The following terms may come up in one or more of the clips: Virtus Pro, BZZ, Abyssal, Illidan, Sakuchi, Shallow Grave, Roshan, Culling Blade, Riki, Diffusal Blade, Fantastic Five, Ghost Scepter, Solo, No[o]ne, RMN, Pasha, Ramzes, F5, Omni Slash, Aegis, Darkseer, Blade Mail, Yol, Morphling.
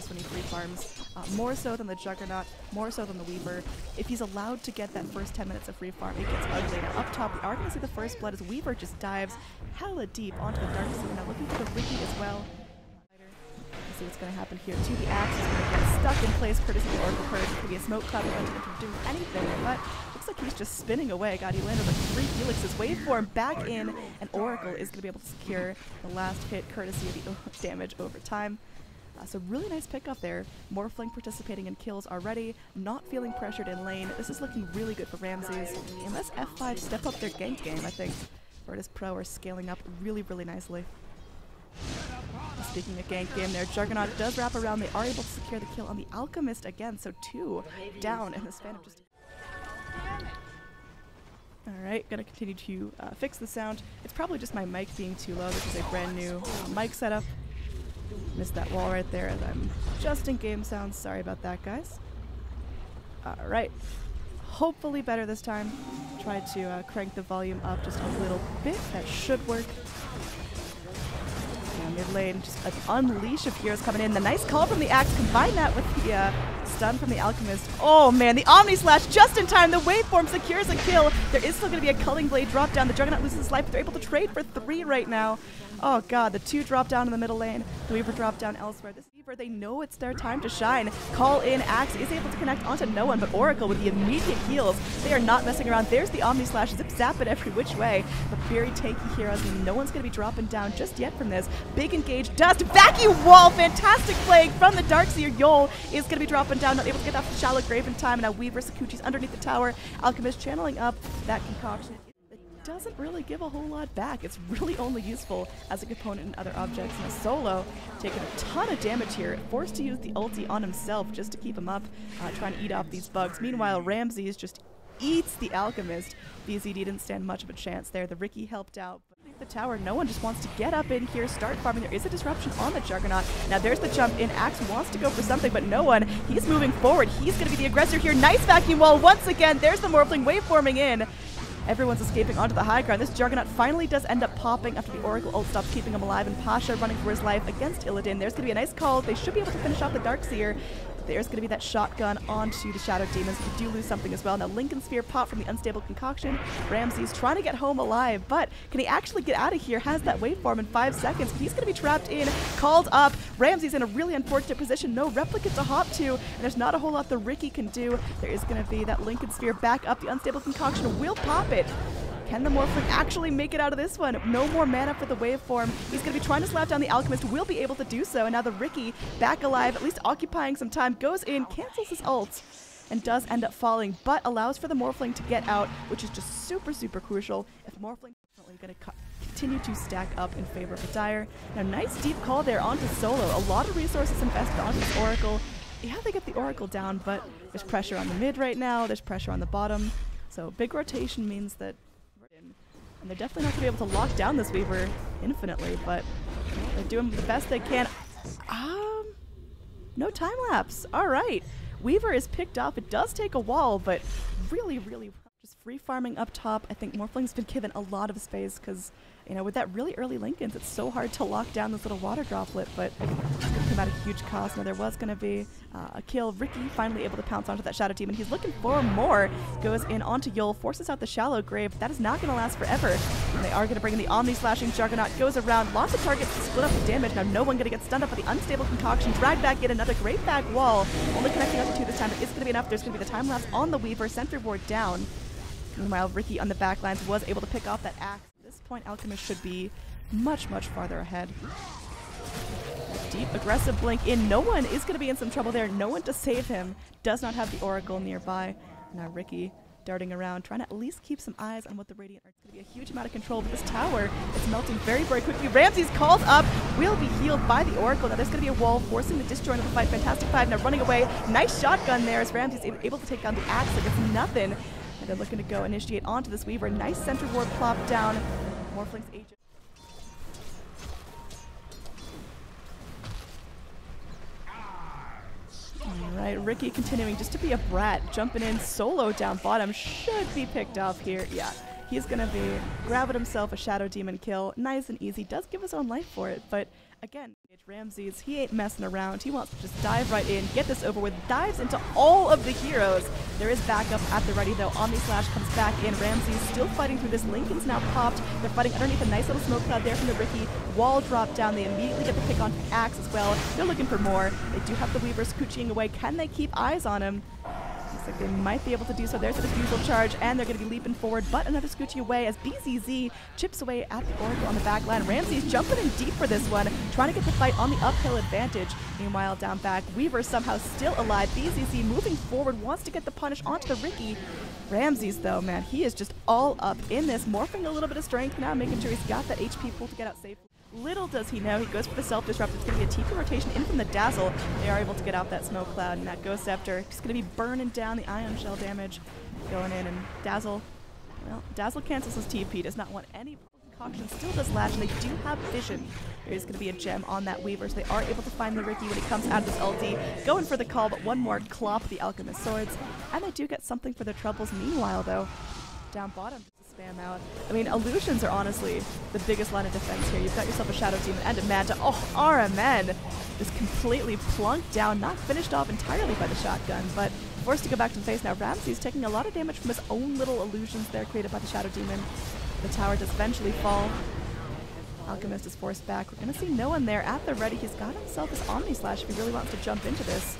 dangerous when he free farms, more so than the Juggernaut, more so than the Weaver. If he's allowed to get that first 10 minutes of free farm, it gets ugly. Now up top, we are going to see the first blood as Weaver just dives hella deep onto the Dark Sea. Now looking for the Riki as well. Let's see what's going to happen here. To the Axe is going to get stuck in place courtesy of the Oracle Purge. It could be a smoke cloud preventing him from doing anything, but looks like he's just spinning away. God, he landed like three helixes. Waveform back in, and Oracle is going to be able to secure the last hit courtesy of the damage over time. So really nice pickup there. Morphling participating in kills already, not feeling pressured in lane. This is looking really good for Ramzes. Unless F5 step up their gank game, I think Virtus Pro are scaling up really, really nicely. Speaking of gank game there, Juggernaut does wrap around. They are able to secure the kill on the Alchemist again, so two down in the span of just... Alright, gonna continue to fix the sound. It's probably just my mic being too low. This is a brand new mic setup. Missed that wall right there as I'm just in game sound. Sorry about that, guys. Alright, hopefully better this time. Try to crank the volume up just a little bit. That should work. Mid lane, just an unleash of heroes coming in. The nice call from the Axe, combine that with the stun from the Alchemist. Oh man, the Omni Slash just in time. The waveform secures a kill. There is still going to be a Culling Blade drop down. The Juggernaut loses his life, but they're able to trade for three right now. Oh god, the two drop down in the middle lane. The Weaver drop down elsewhere. This Weaver, they know it's their time to shine. Call in Axe is able to connect onto no one, but Oracle with the immediate heals. They are not messing around. There's the Omni Slash, zip zap it every which way. But very tanky heroes, and no one's going to be dropping down just yet from this. Big engage, dust, vacuum wall, fantastic plague from the Darkseer. Yol is going to be dropping down, not able to get off the Shallow Grave in time. And now Weaver, Sakuchi's underneath the tower. Alchemist channeling up that concoction. Doesn't really give a whole lot back. It's really only useful as a component in other objects. Now Solo taking a ton of damage here, forced to use the ulti on himself just to keep him up, trying to eat off these bugs. Meanwhile, Ramzes just eats the Alchemist. BZD didn't stand much of a chance there. The Riki helped out. The tower, no one just wants to get up in here, start farming. There is a disruption on the Juggernaut. Now there's the jump in. Axe wants to go for something, but no one. He's moving forward. He's going to be the aggressor here. Nice vacuum wall once again. There's the Morphling wave forming in. Everyone's escaping onto the high ground. This Juggernaut finally does end up popping after the Oracle ult stops keeping him alive, and Pasha running for his life against Illidan. There's going to be a nice call. They should be able to finish off the Darkseer. There's going to be that shotgun onto the Shadow Demons. They do lose something as well. Now Lincoln Sphere pop from the unstable concoction. Ramzes trying to get home alive, but can he actually get out of here? Has that waveform in 5 seconds. But he's going to be trapped in, called up. Ramzes in a really unfortunate position. No replicate to hop to, and there's not a whole lot the Riki can do. There is going to be that Lincoln Sphere back up. The unstable concoction will pop it. Can the Morphling actually make it out of this one? No more mana for the waveform. He's going to be trying to slap down the Alchemist, will be able to do so, and now the Riki, back alive, at least occupying some time, goes in, cancels his ult, and does end up falling, but allows for the Morphling to get out, which is just super, super crucial. If Morphling is definitely going to continue to stack up in favor of the Dire. Now, nice deep call there onto Solo. A lot of resources invested onto this Oracle. Yeah, they get the Oracle down, but there's pressure on the mid right now, there's pressure on the bottom, so big rotation means that. And they're definitely not going to be able to lock down this Weaver infinitely, but they're doing the best they can. No time lapse. All right. Weaver is picked up. It does take a wall, but really, really just free farming up top. I think Morphling's been given a lot of space because, you know, with that really early Lincolns, it's so hard to lock down this little water droplet, but it's going to come at a huge cost. Now, there was going to be a kill. Riki finally able to pounce onto that Shadow Demon. He's looking for more. Goes in onto Yol, forces out the Shallow Grave. That is not going to last forever. And they are going to bring in the Omni Slashing Juggernaut. Goes around, lots of targets to split up the damage. Now, no one going to get stunned up by the unstable concoction. Drag back in another Grave back wall. Only connecting up to two this time, but it's going to be enough. There's going to be the time lapse on the Weaver. Sentry Ward down. Meanwhile, Riki on the back lines was able to pick off that Axe. At this point, Alchemist should be much, much farther ahead. Deep, aggressive blink in. No one is going to be in some trouble there. No one to save him. Does not have the Oracle nearby. Now Riki darting around, trying to at least keep some eyes on what the Radiant are. It's going to be a huge amount of control, but this tower is melting very, very quickly. Ramzes called up, will be healed by the Oracle. Now there's going to be a wall forcing the disjoint of the fight. Fantastic Five now running away. Nice shotgun there as Ramzes is able to take down the Axe like it's nothing. And they're looking to go initiate onto this Weaver. Nice center ward plop down. Morphling's agent. Alright, Riki continuing just to be a brat. Jumping in, Solo down bottom. Should be picked up here. Yeah, He's gonna be grabbing himself a Shadow Demon kill, nice and easy, does give his own life for it, but again, Ramzes, he ain't messing around. He wants to just dive right in, get this over with, dives into all of the heroes. There is backup at the ready, though. Omni-Slash comes back in. Ramzes still fighting through this. Lincoln's now popped. They're fighting underneath a nice little smoke cloud there from the Riki. Wall drop down. They immediately get the pick on Axe as well. They're looking for more. They do have the Weaver scooching away. Can they keep eyes on him? Looks like they might be able to do so. There's the defusal charge, and they're going to be leaping forward, but another scoochie away as BZZ chips away at the Oracle on the back line. Ramzes jumping in deep for this one, trying to get the fight on the uphill advantage. Meanwhile, down back, Weaver somehow still alive. BZZ moving forward, wants to get the punish onto the Riki. Ramzes, though, man, he is just all up in this, morphing a little bit of strength now, making sure he's got that HP pool to get out safely. Little does he know, he goes for the self-disrupt. It's going to be a TP rotation in from the Dazzle. They are able to get out that smoke cloud, and that Ghost Scepter is going to be burning down the Ion Shell damage. Going in, and Dazzle, well, Dazzle cancels his TP, does not want any concoction, still does Lash, and they do have vision. There's going to be a gem on that Weaver, so they are able to find the Riki when he comes out of this ulti. Going for the call, but one more clop, the Alchemist Swords, and they do get something for their troubles. Meanwhile, though, down bottom, spam out. I mean, illusions are honestly the biggest line of defense here. You've got yourself a Shadow Demon and a Manta. Oh, RMN is completely plunked down, not finished off entirely by the shotgun, but forced to go back to the face now. Ramsey's taking a lot of damage from his own little illusions there created by the Shadow Demon. The tower does eventually fall. Alchemist is forced back. We're gonna see No one there at the ready. He's got himself his Omni Slash if he really wants to jump into this.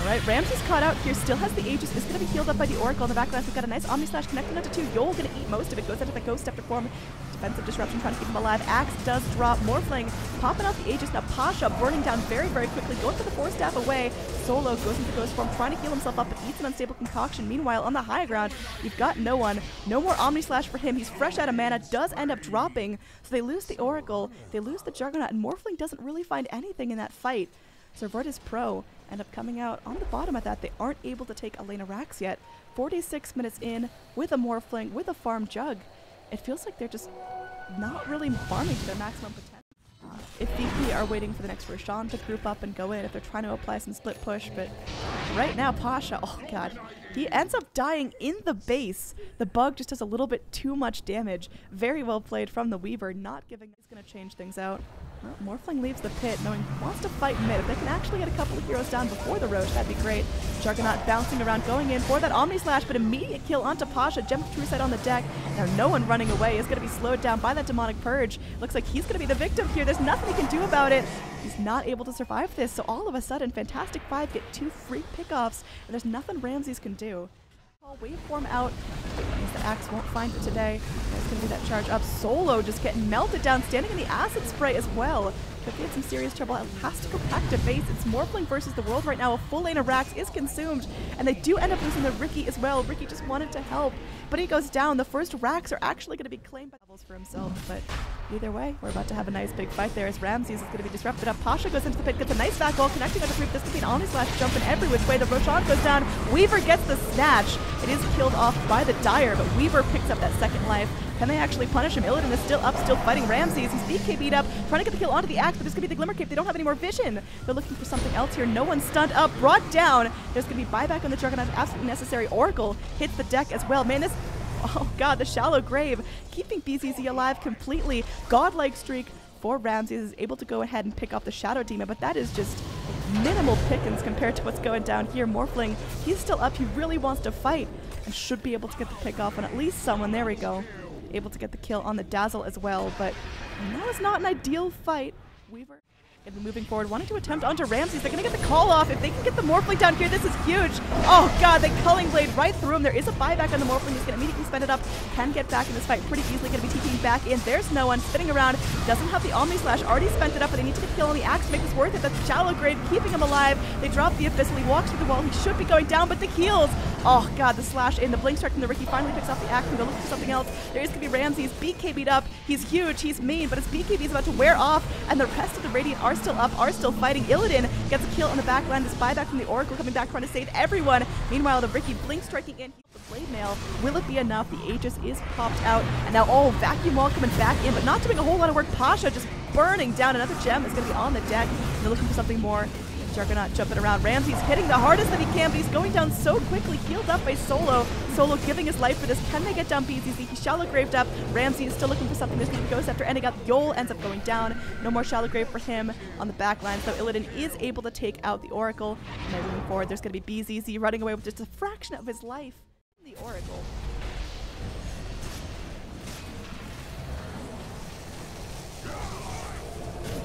Alright, Ramsey's caught out here, still has the Aegis, is going to be healed up by the Oracle in the back line. We've got a nice Omni Slash connected onto two. Yol going to eat most of it, goes into the Ghost Scepter form. Defensive disruption trying to keep him alive. Axe does drop, Morphling popping out the Aegis. Now Pasha burning down very, very quickly, going for the four staff away. Solo goes into the Ghost form, trying to heal himself up, but eats an unstable concoction. Meanwhile, on the high ground, you've got No one. No more Omni Slash for him. He's fresh out of mana, does end up dropping. So they lose the Oracle, they lose the Juggernaut, and Morphling doesn't really find anything in that fight. So Virtus Pro end up coming out on the bottom of that. They aren't able to take Elena Rax yet. 46 minutes in with a Morphling, with a farm jug. It feels like they're just not really farming to their maximum potential. If VP are waiting for the next Roshan to group up and go in, if they're trying to apply some split push, but right now Pasha, oh god, he ends up dying in the base. The bug just does a little bit too much damage. Very well played from the Weaver, not giving. It's going to change things out. Well, Morphling leaves the pit, knowing he wants to fight mid. If they can actually get a couple of heroes down before the Roche, that'd be great. Juggernaut bouncing around, going in for that Omni Slash, but immediate kill onto Pasha. Gem of True Sight on the deck. Now No one running away is going to be slowed down by that Demonic Purge. Looks like he's going to be the victim here. There's nothing he can do about it. He's not able to survive this, so all of a sudden, Fantastic Five get two free pickoffs, and there's nothing Ramsey's can do. Waveform out. The Axe won't find it today. That's going to be that charge up. Solo just getting melted down, standing in the acid spray as well. Could be in some serious trouble. It has to go back to base. It's Morphling versus the world right now. A full lane of Rax is consumed, and they do end up losing the Riki as well. Riki just wanted to help, but he goes down. The first Rax are actually going to be claimed by levels for himself, but either way, we're about to have a nice big fight there as Ramzes is going to be disrupted up. Pasha goes into the pit, gets a nice back wall, connecting on the creep. This could be an Omni Slash jump in every which way. The Roshan goes down. Weaver gets the snatch. It is killed off by the Dire, but Weaver picks up that second life. Can they actually punish him? Illidan is still up, still fighting Ramzes. He's BK beat up, trying to get the kill onto the Axe, but it's going to be the Glimmer Cape. They don't have any more vision. They're looking for something else here. No one stunned up, brought down. There's going to be buyback on the Juggernaut, absolutely necessary. Oracle hits the deck as well. Man, this, oh god, the Shallow Grave, keeping BZZ alive completely. Godlike streak for Ramzes is able to go ahead and pick up the Shadow Demon, but that is just minimal pickings compared to what's going down here. Morphling, he's still up. He really wants to fight and should be able to get the pick off on at least someone. There we go. Able to get the kill on the Dazzle as well, but that was not an ideal fight. Weaver going to be moving forward, wanting to attempt onto Ramzes. They're going to get the call off. If they can get the Morphling down here, this is huge. Oh god, they Culling Blade right through him. There is a buyback on the Morphling. He's going to immediately spend it up. Can get back in this fight pretty easily. Going to be TPing back in. There's No one spinning around. Doesn't have the Omni Slash. Already spent it up, but they need to get the kill on the Axe to make this worth it. That's the Shallow Grave keeping him alive. They drop the Abyssal. He walks through the wall. He should be going down, but the heals. Oh god, the Slash in. The Blink Strike from the Riki finally picks off the Axe and go look for something else. There is going to be Ramzes. BK beat up. He's huge. He's mean, but his BKB is about to wear off, and the rest of the Radiant are still up, are still fighting. Illidan gets a kill on the back line. This buyback from the Oracle coming back, trying to save everyone. Meanwhile, the Riki Blink striking in. He's the Blade Mail. Will it be enough? The Aegis is popped out. And now, oh, Vacuum Wall coming back in, but not doing a whole lot of work. Pasha just burning down. Another gem is going to be on the deck. They're looking for something more. Juggernaut jumping around. Ramzes hitting the hardest that he can, but he's going down so quickly. Healed up by Solo. Solo giving his life for this. Can they get down BZZ? He shallow graved up. Ramzes still looking for something. This he goes after ending up. Yol ends up going down. No more shallow grave for him on the back line. So Illidan is able to take out the Oracle. And they're moving forward. There's going to be BZZ running away with just a fraction of his life. The Oracle.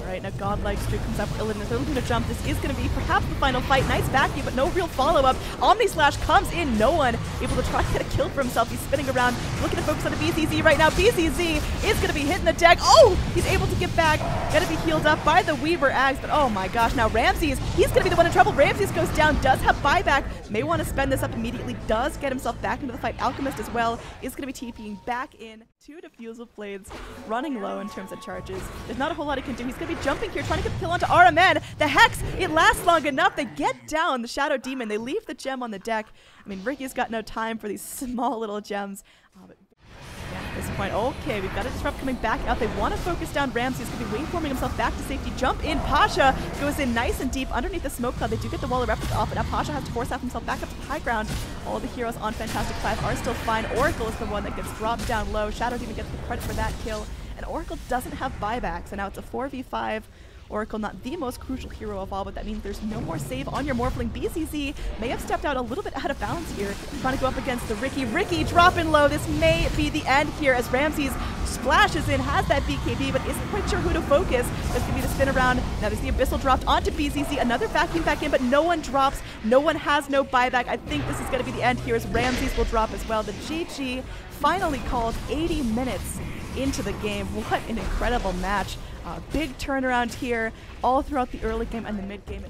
Alright, now godlike streak comes up for Illidan. They're looking to jump. This is going to be perhaps the final fight. Nice vacuum, but no real follow-up. Omni Slash comes in. No[o]ne able to try to get a kill for himself. He's spinning around, looking to focus on the BZZ right now. BZZ is going to be hitting the deck. Oh! He's able to get back. Going to be healed up by the Weaver Axe, but oh my gosh. Now Ramzes, he's going to be the one in trouble. Ramzes goes down, does have buyback. May want to spend this up immediately. Does get himself back into the fight. Alchemist as well is going to be TPing back in. Two Diffusal Blades running low in terms of charges. There's not a whole lot he can do. He's going to be jumping here, trying to get the kill onto RMN. The Hex, it lasts long enough. They get down the Shadow Demon. They leave the gem on the deck. I mean, Riki's got no time for these small little gems. But yeah, at this point, okay, we've got a Disrupt coming back out. They want to focus down Ramsey. He's going to be wingforming himself back to safety. Jump in. Pasha goes in nice and deep underneath the smoke cloud. They do get the wall of reference off, but now Pasha has to force out himself back up to high ground. All the heroes on Fantastic Five are still fine. Oracle is the one that gets dropped down low. Shadow Demon gets the credit for that kill. And Oracle doesn't have buyback, so now it's a 4v5. Oracle not the most crucial hero of all, but that means there's no more save on your Morphling. BZZ may have stepped out a little bit out of bounds here, trying to go up against the Riki. Riki dropping low. This may be the end here as Ramzes splashes in, has that BKB, but isn't quite sure who to focus. There's going to be the spin around. Now there's the Abyssal dropped onto BZZ. Another vacuum back in, but no[o]ne drops. No[o]ne has no buyback. I think this is going to be the end here as Ramzes will drop as well. The GG finally called 80 minutes into the game. What an incredible match. Big turnaround here all throughout the early game and the mid game.